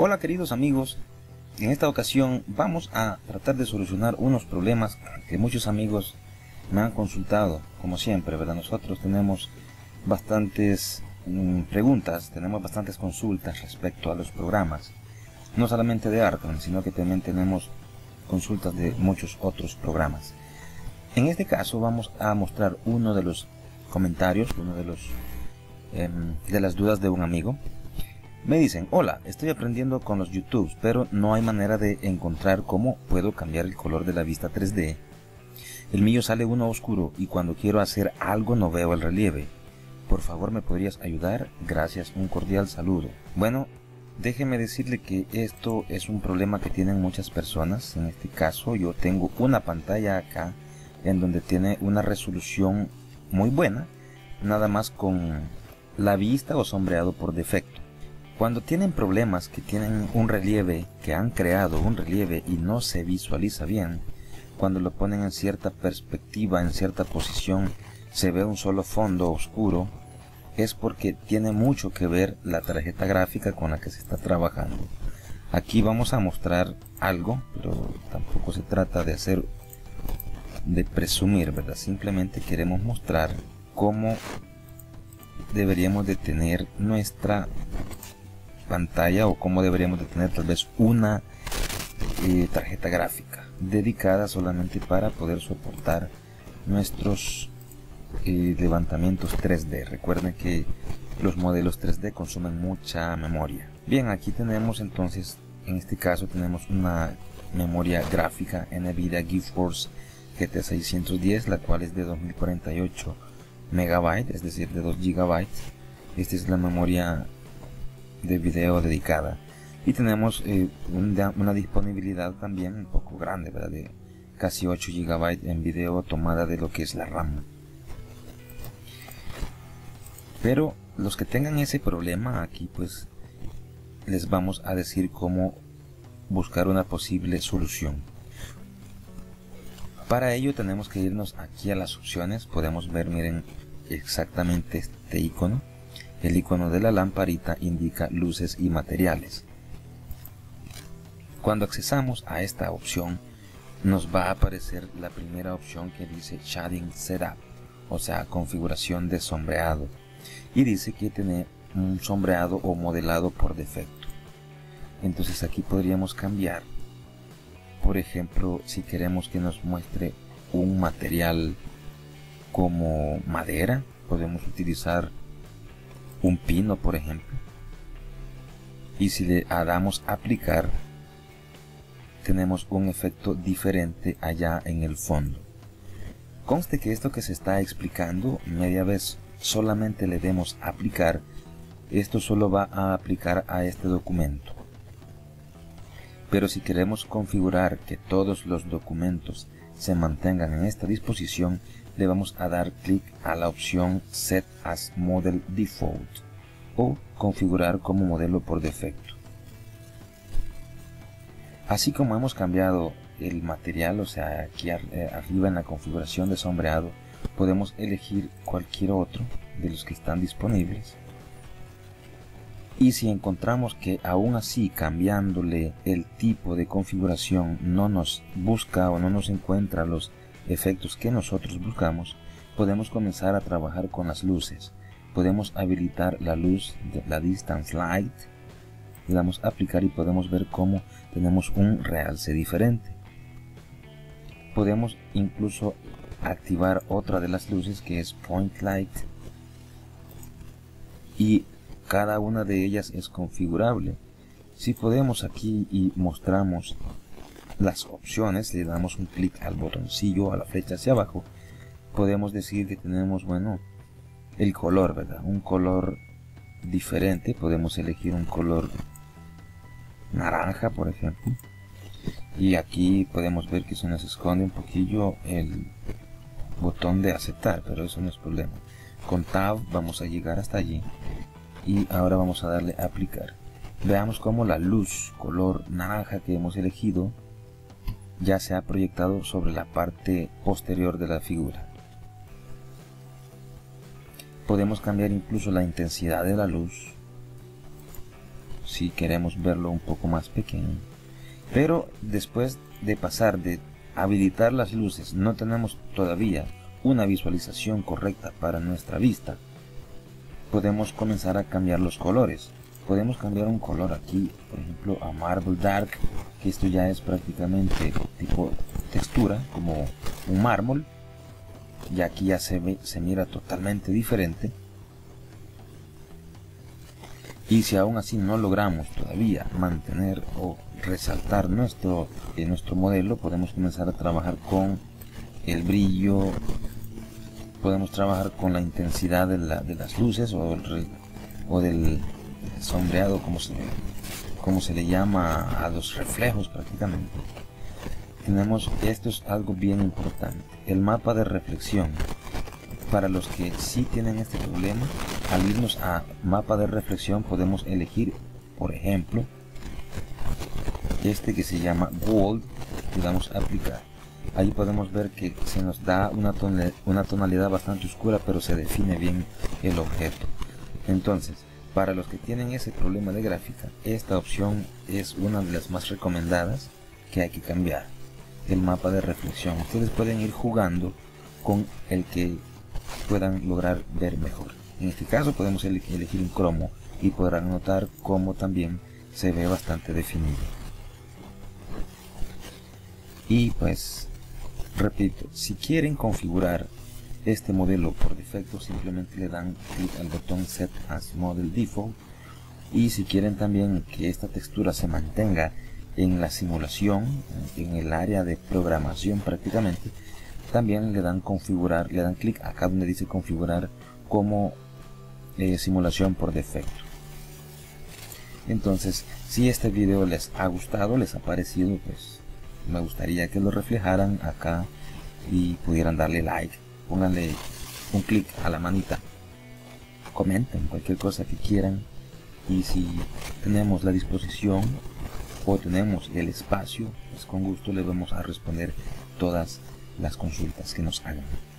Hola queridos amigos, en esta ocasión vamos a tratar de solucionar unos problemas que muchos amigos me han consultado, como siempre, ¿verdad? Nosotros tenemos bastantes preguntas, tenemos bastantes consultas respecto a los programas, no solamente de ArtCAM, sino que también tenemos consultas de muchos otros programas. En este caso vamos a mostrar uno de los comentarios, uno de los de las dudas de un amigo. Me dicen: hola, estoy aprendiendo con los YouTubes, pero no hay manera de encontrar cómo puedo cambiar el color de la vista 3D. El mío sale uno oscuro y cuando quiero hacer algo no veo el relieve. Por favor, ¿me podrías ayudar? Gracias, un cordial saludo. Bueno, déjeme decirle que esto es un problema que tienen muchas personas. En este caso yo tengo una pantalla acá en donde tiene una resolución muy buena, nada más con la vista o sombreado por defecto. Cuando tienen problemas que tienen un relieve, que han creado un relieve y no se visualiza bien, cuando lo ponen en cierta perspectiva, en cierta posición, se ve un solo fondo oscuro, es porque tiene mucho que ver la tarjeta gráfica con la que se está trabajando. Aquí vamos a mostrar algo, pero tampoco se trata de hacer, de presumir, ¿verdad? Simplemente queremos mostrar cómo deberíamos de tener nuestra pantalla o cómo deberíamos de tener tal vez una tarjeta gráfica dedicada solamente para poder soportar nuestros levantamientos 3D. Recuerden que los modelos 3D consumen mucha memoria. Bien, aquí tenemos entonces, en este caso tenemos una memoria gráfica nvidia GeForce GT 610, la cual es de 2048 MB, es decir, de 2 GB. Esta es la memoria de video dedicada, y tenemos una disponibilidad también un poco grande, ¿verdad?, de casi 8 GB en video tomada de lo que es la RAM. Pero los que tengan ese problema aquí, pues les vamos a decir cómo buscar una posible solución. Para ello tenemos que irnos aquí a las opciones. Podemos ver, miren, exactamente este icono. El icono de la lamparita indica luces y materiales. Cuando accesamos a esta opción, nos va a aparecer la primera opción que dice Shading Setup, o sea, configuración de sombreado. Y dice que tiene un sombreado o modelado por defecto. Entonces aquí podríamos cambiar. Por ejemplo, si queremos que nos muestre un material como madera, podemos utilizar un pino, por ejemplo, y si le damos aplicar, tenemos un efecto diferente allá en el fondo. Conste que esto que se está explicando, media vez solamente le demos aplicar, esto solo va a aplicar a este documento. Pero si queremos configurar que todos los documentos se mantengan en esta disposición, le vamos a dar clic a la opción Set as Model Default o configurar como modelo por defecto. Así como hemos cambiado el material, o sea, aquí arriba en la configuración de sombreado, podemos elegir cualquier otro de los que están disponibles. Y si encontramos que aún así, cambiándole el tipo de configuración, no nos busca o no nos encuentra los efectos que nosotros buscamos, podemos comenzar a trabajar con las luces. Podemos habilitar la luz de la distance light, le damos a aplicar y podemos ver cómo tenemos un realce diferente. Podemos incluso activar otra de las luces que es point light, y cada una de ellas es configurable. Si podemos aquí y mostramos las opciones, le damos un clic al botoncillo, a la flecha hacia abajo, podemos decir que tenemos, bueno, el color, ¿verdad?, un color diferente. Podemos elegir un color naranja, por ejemplo, y aquí podemos ver que se nos esconde un poquillo el botón de aceptar, pero eso no es problema. Con Tab vamos a llegar hasta allí y ahora vamos a darle a aplicar. Veamos cómo la luz color naranja que hemos elegido ya se ha proyectado sobre la parte posterior de la figura. Podemos cambiar incluso la intensidad de la luz. si queremos verlo un poco más pequeño. Pero después de pasar de habilitar las luces, no tenemos todavía una visualización correcta para nuestra vista. Podemos comenzar a cambiar los colores. Podemos cambiar un color aquí, por ejemplo, a Marble Dark, que esto ya es prácticamente tipo textura, como un mármol. Y aquí ya se mira totalmente diferente. Y si aún así no logramos todavía mantener o resaltar nuestro modelo, podemos comenzar a trabajar con el brillo, podemos trabajar con la intensidad de las luces o del sombreado, como se le llama a los reflejos prácticamente. Tenemos, esto es algo bien importante, el mapa de reflexión. Para los que sí tienen este problema, al irnos a mapa de reflexión podemos elegir, por ejemplo, este que se llama Gold, le damos a aplicar. Ahí podemos ver que se nos da una tonalidad bastante oscura, pero se define bien el objeto. Entonces, para los que tienen ese problema de gráfica, esta opción es una de las más recomendadas que hay que cambiar, el mapa de reflexión. Ustedes pueden ir jugando con el que puedan lograr ver mejor. En este caso podemos elegir un cromo y podrán notar cómo también se ve bastante definido. Y pues repito, si quieren configurar este modelo por defecto, simplemente le dan clic al botón Set as Model Default. Y si quieren también que esta textura se mantenga en la simulación, en el área de programación prácticamente, también le dan configurar, le dan clic acá donde dice configurar como simulación por defecto. Entonces, si este video les ha gustado, les ha parecido, pues me gustaría que lo reflejaran acá y pudieran darle like, pónganle un clic a la manita, comenten cualquier cosa que quieran, y si tenemos la disposición o tenemos el espacio, pues con gusto les vamos a responder todas las consultas que nos hagan.